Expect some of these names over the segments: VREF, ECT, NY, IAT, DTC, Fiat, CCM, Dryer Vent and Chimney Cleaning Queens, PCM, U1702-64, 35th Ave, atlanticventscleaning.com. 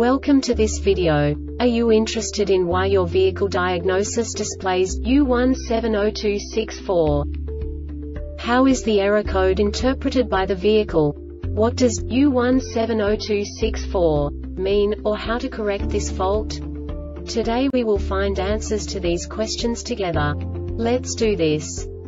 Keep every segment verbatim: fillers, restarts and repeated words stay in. Welcome to this video. Are you interested in why your vehicle diagnosis displays U one seven zero two dash sixty-four? How is the error code interpreted by the vehicle? What does U one seven zero two dash sixty-four mean, or how to correct this fault? Today we will find answers to these questions together. Let's do this.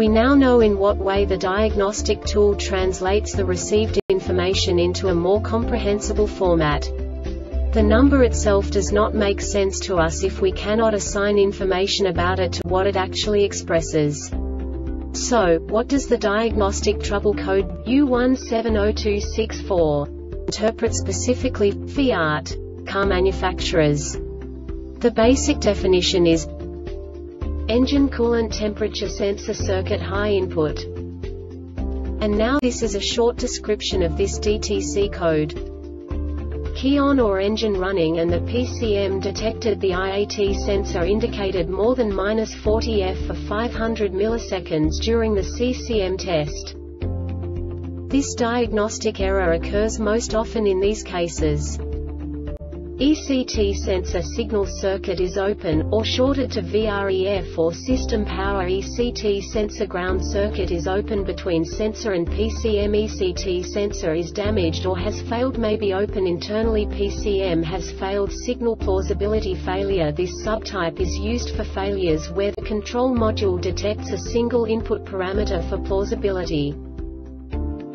We now know in what way the diagnostic tool translates the received information into a more comprehensible format. The number itself does not make sense to us if we cannot assign information about it to what it actually expresses. So, what does the diagnostic trouble code U one seven zero two dash sixty-four interpret specifically, Fiat, car manufacturers? The basic definition is engine coolant temperature sensor circuit high input. And now this is a short description of this D T C code. Key on or engine running and the P C M detected the I A T sensor indicated more than minus forty Fahrenheit for five hundred milliseconds during the C C M test. This diagnostic error occurs most often in these cases. E C T sensor signal circuit is open, or shorted to V R E F or system power. E C T sensor ground circuit is open between sensor and P C M. E C T sensor is damaged or has failed, may be open internally. P C M has failed. Signal plausibility failure. This subtype is used for failures where the control module detects a single input parameter for plausibility.